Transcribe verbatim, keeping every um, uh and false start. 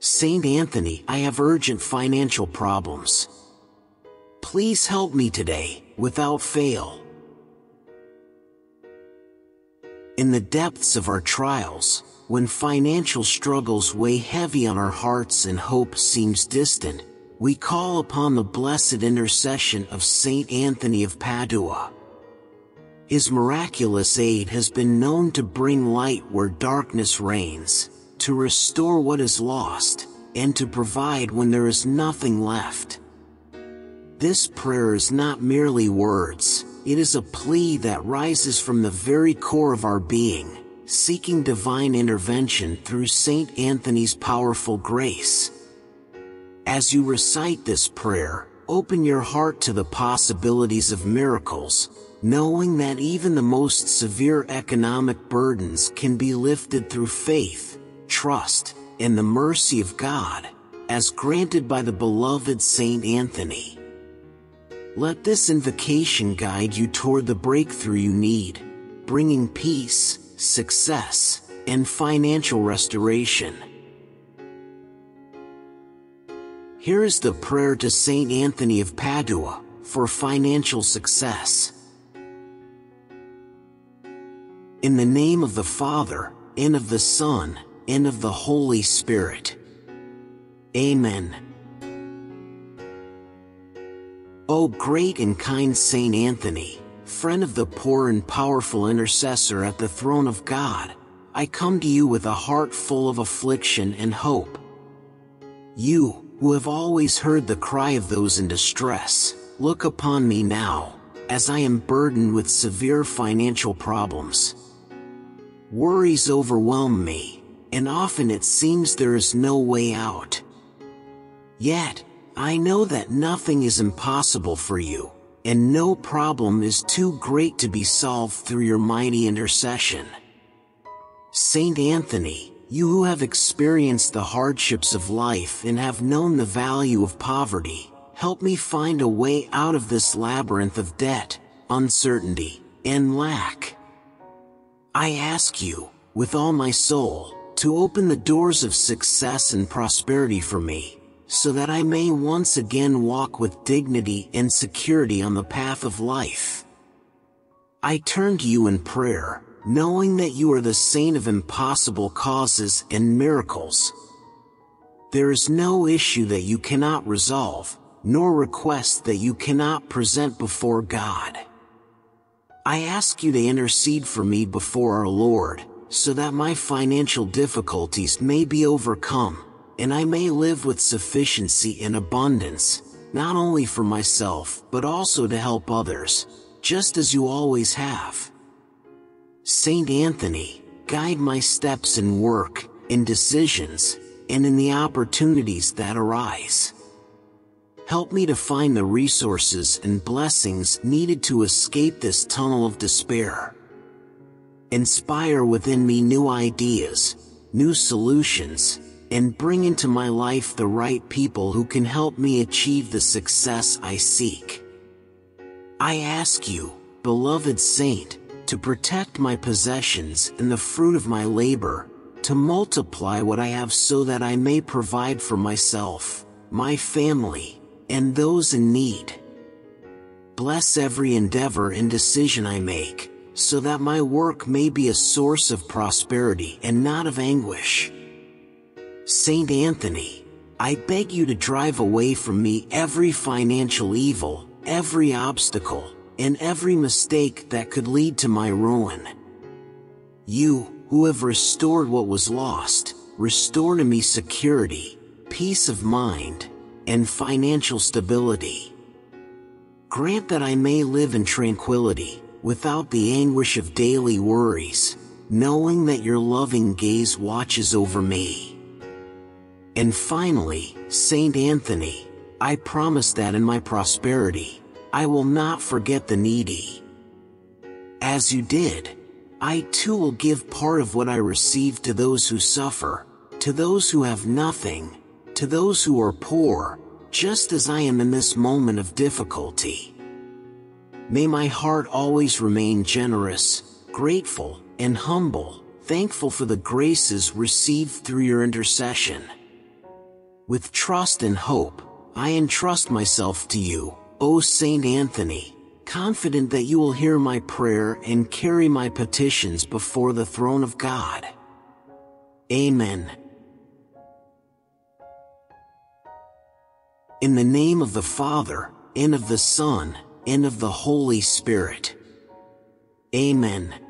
Saint Anthony, I have urgent financial problems. Please help me today, without fail. In the depths of our trials, when financial struggles weigh heavy on our hearts and hope seems distant, we call upon the blessed intercession of Saint Anthony of Padua. His miraculous aid has been known to bring light where darkness reigns, to restore what is lost, and to provide when there is nothing left. This prayer is not merely words, it is a plea that rises from the very core of our being, seeking divine intervention through Saint Anthony's powerful grace. As you recite this prayer, open your heart to the possibilities of miracles, knowing that even the most severe economic burdens can be lifted through faith, trust, and the mercy of God, as granted by the beloved Saint Anthony. Let this invocation guide you toward the breakthrough you need, bringing peace, success, and financial restoration. Here is the prayer to Saint Anthony of Padua for financial success. In the name of the Father, and of the Son, and of the Holy Spirit. Amen. O great and kind Saint Anthony, friend of the poor and powerful intercessor at the throne of God, I come to you with a heart full of affliction and hope. You, who have always heard the cry of those in distress, look upon me now, as I am burdened with severe financial problems. Worries overwhelm me, and often it seems there is no way out. Yet, I know that nothing is impossible for you, and no problem is too great to be solved through your mighty intercession. Saint Anthony, you who have experienced the hardships of life and have known the value of poverty, help me find a way out of this labyrinth of debt, uncertainty, and lack. I ask you, with all my soul, to open the doors of success and prosperity for me, so that I may once again walk with dignity and security on the path of life. I turn to you in prayer, knowing that you are the saint of impossible causes and miracles. There is no issue that you cannot resolve, nor request that you cannot present before God. I ask you to intercede for me before our Lord, so that my financial difficulties may be overcome, and I may live with sufficiency and abundance, not only for myself, but also to help others, just as you always have. Saint Anthony, guide my steps in work, in decisions, and in the opportunities that arise. Help me to find the resources and blessings needed to escape this tunnel of despair. Inspire within me new ideas, new solutions, and bring into my life the right people who can help me achieve the success I seek. I ask you, beloved Saint, to protect my possessions and the fruit of my labor, to multiply what I have so that I may provide for myself, my family, and those in need. Bless every endeavor and decision I make, so that my work may be a source of prosperity and not of anguish. Saint Anthony, I beg you to drive away from me every financial evil, every obstacle, and every mistake that could lead to my ruin. You, who have restored what was lost, restore to me security, peace of mind, and financial stability. Grant that I may live in tranquility, without the anguish of daily worries, knowing that your loving gaze watches over me. And finally, Saint Anthony, I promise that in my prosperity, I will not forget the needy. As you did, I too will give part of what I receive to those who suffer, to those who have nothing, to those who are poor, just as I am in this moment of difficulty. May my heart always remain generous, grateful, and humble, thankful for the graces received through your intercession. With trust and hope, I entrust myself to you, O Saint Anthony, confident that you will hear my prayer and carry my petitions before the throne of God. Amen. In the name of the Father, and of the Son, and of the Holy Spirit. Amen.